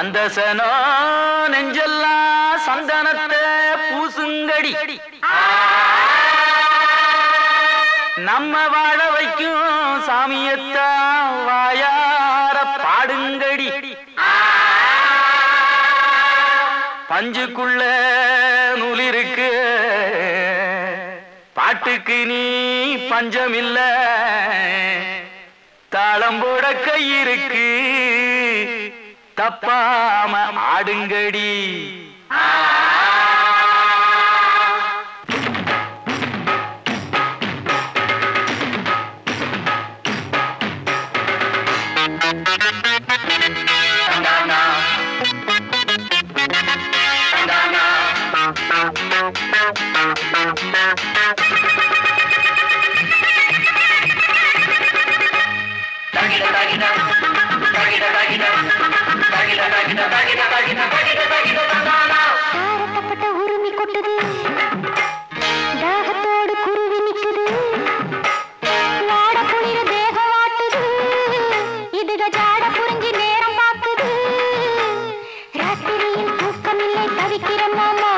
வந்தசனோ நெஞ்செல்லாம் சந்தனத்தை பூசுங்கடி, நம்ம வாழ வைக்கும் சாமியத்தான் வாயார பாடுங்கடி. பஞ்சுக்குள்ள நூலிருக்கு பாட்டுக்கு நீ பஞ்சமில்ல, தாளம்போட கையிருக்கு தப்பாம ஆடுங்கடி. தாரத்தப்பட்ட உரிமை கொண்டது தாகத்தோடு குருவி நிற்குது, நாட புனித தேகம் ஆட்டுது, இதுக ஜாட புரிஞ்சு நேரம் பார்க்குது, ராத்திரியில் தூக்கமில்லை தவிக்கிறோம்மா,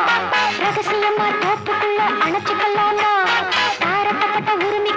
ரகசியமா தோப்புக்குள்ள அணைச்சுக்கலாமா. தாரத்தப்பட்ட உரிமை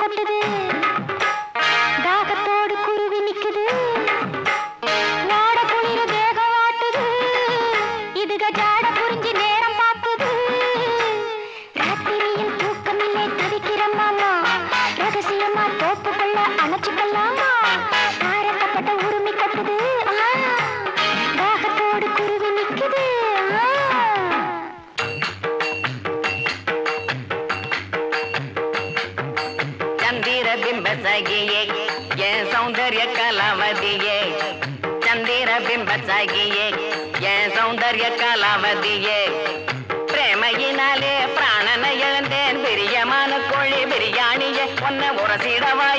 கொண்டது தாகத்தோடு குருவி நிற்குது. பிரேமையினாலே பிராணனை இழந்தேன் பிரியமான கோழி பிரியாணியே ஒன்ன உரசிடவா